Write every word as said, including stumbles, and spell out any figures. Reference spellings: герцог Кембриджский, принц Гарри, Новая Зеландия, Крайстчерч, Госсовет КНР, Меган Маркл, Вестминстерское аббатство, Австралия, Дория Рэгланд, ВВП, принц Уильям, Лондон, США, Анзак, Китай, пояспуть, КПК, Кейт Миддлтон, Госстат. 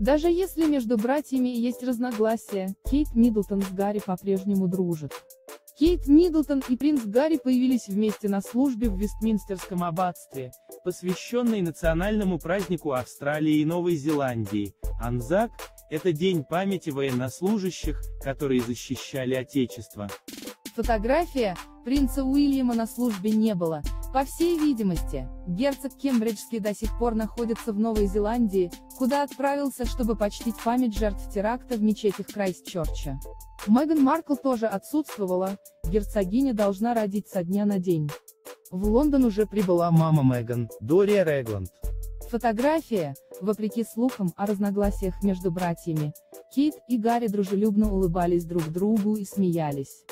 Даже если между братьями есть разногласия, Кейт Миддлтон с Гарри по-прежнему дружит. Кейт Миддлтон и принц Гарри появились вместе на службе в Вестминстерском аббатстве, посвященной национальному празднику Австралии и Новой Зеландии, Анзак. Это день памяти военнослужащих, которые защищали Отечество. Фотография принца Уильяма на службе не было. По всей видимости, герцог Кембриджский до сих пор находится в Новой Зеландии, куда отправился, чтобы почтить память жертв теракта в мечетях Крайстчерча. Меган Маркл тоже отсутствовала, герцогиня должна родить со дня на день. В Лондон уже прибыла мама Меган, Дория Рэгланд. Фотография. Вопреки слухам о разногласиях между братьями, Кейт и Гарри дружелюбно улыбались друг другу и смеялись.